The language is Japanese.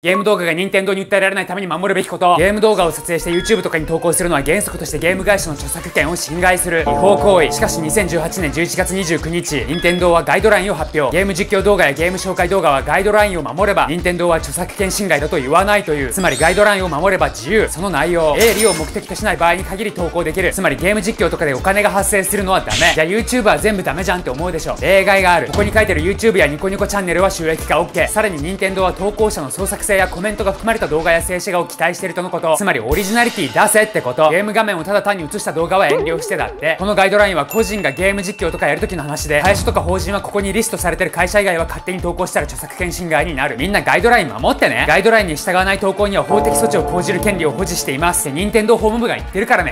ゲーム動画が任天堂に訴えられないために守るべきこと。ゲーム動画を撮影して YouTube とかに投稿するのは原則としてゲーム会社の著作権を侵害する違法行為。しかし2018年11月29日、任天堂はガイドラインを発表。ゲーム実況動画やゲーム紹介動画はガイドラインを守れば、任天堂は著作権侵害だと言わないという。つまりガイドラインを守れば自由。その内容、営利を目的としない場合に限り投稿できる。つまりゲーム実況とかでお金が発生するのはダメ。じゃあ YouTube は全部ダメじゃんって思うでしょ。例外がある。ここに書いてる YouTube やニコニコチャンネルは収益化 OK。さらに任天堂は投稿者の創作性やコメントが含まれた動画や静止画を期待しているとのこと。つまりオリジナリティ出せってこと。ゲーム画面をただ単に映した動画は遠慮してだって。このガイドラインは個人がゲーム実況とかやるときの話で、会社とか法人はここにリストされてる会社以外は勝手に投稿したら著作権侵害になる。みんなガイドライン守ってね。ガイドラインに従わない投稿には法的措置を講じる権利を保持していますって任天堂法務部が言ってるからね。